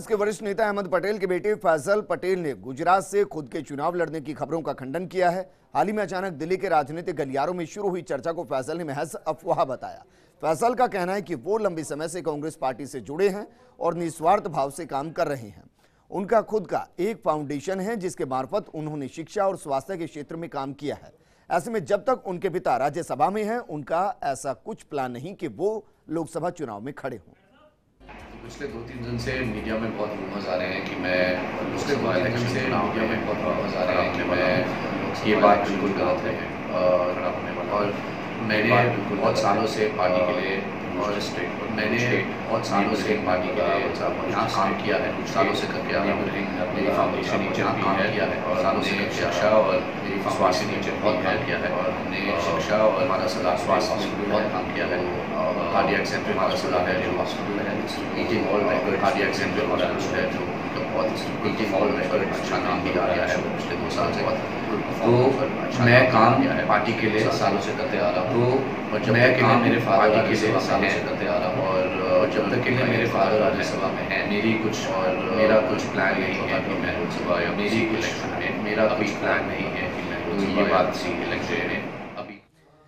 इसके वरिष्ठ नेता अहमद पटेल के बेटे फैजल पटेल ने गुजरात से खुद के चुनाव लड़ने की खबरों का खंडन किया है। हाल ही में अचानक दिल्ली के राजनीतिक गलियारों में शुरू हुई चर्चा को फैजल ने महज अफवाह बताया। फैजल का कहना है कि वो लंबे समय से कांग्रेस पार्टी से जुड़े हैं और निस्वार्थ भाव से काम कर रहे हैं। उनका खुद का एक फाउंडेशन है जिसके मार्फत उन्होंने शिक्षा और स्वास्थ्य के क्षेत्र में काम किया है। ऐसे में जब तक उनके पिता राज्यसभा में हैं, उनका ऐसा कुछ प्लान नहीं कि वो लोकसभा चुनाव में खड़े हों। पिछले 2-3 दिन से मीडिया में बहुत रूमर्स आ रहे हैं कि मैं लोकसभा इलेक्शन से मीडिया में बहुत रूमर्स आ रहे हैं कि मैं ये बात बिल्कुल गलत है और मैंने बहुत सालों से पार्टी के लिए यहाँ काम किया है, कुछ सालों से करके आया हूँ। मेरी फाउंडेशन नीचे काम किया है और सालों से शिक्षा और मेरी स्वास्थ्य नीचे बहुत काम किया है और हमने शिक्षा और हमारा सदा स्वास्थ्य बहुत काम किया है। कार्डियक सेंटर हमारा सदा है जो हॉस्पिटल है, एक इन्वॉल्व है कार्डियक सेंटर हमारा है जो बहुत एक इन्वॉल्व है, अच्छा काम भी आ रहा है पिछले 2 साल से। तो मैं काम पार्टी के लिए सालों से करते आ रहा हूँ और जब मैं काम मेरे पार्टी के लिए सालों से करते आ रहा हूँ और जब तक के लिए मेरे फादर राज्यसभा में है, मेरी कुछ और मेरा कुछ प्लान नहीं है कि मैं लोकसभा या मेरी कुछ मेरा कुछ प्लान नहीं है कि मैं ये बात सीख इलेक्शन में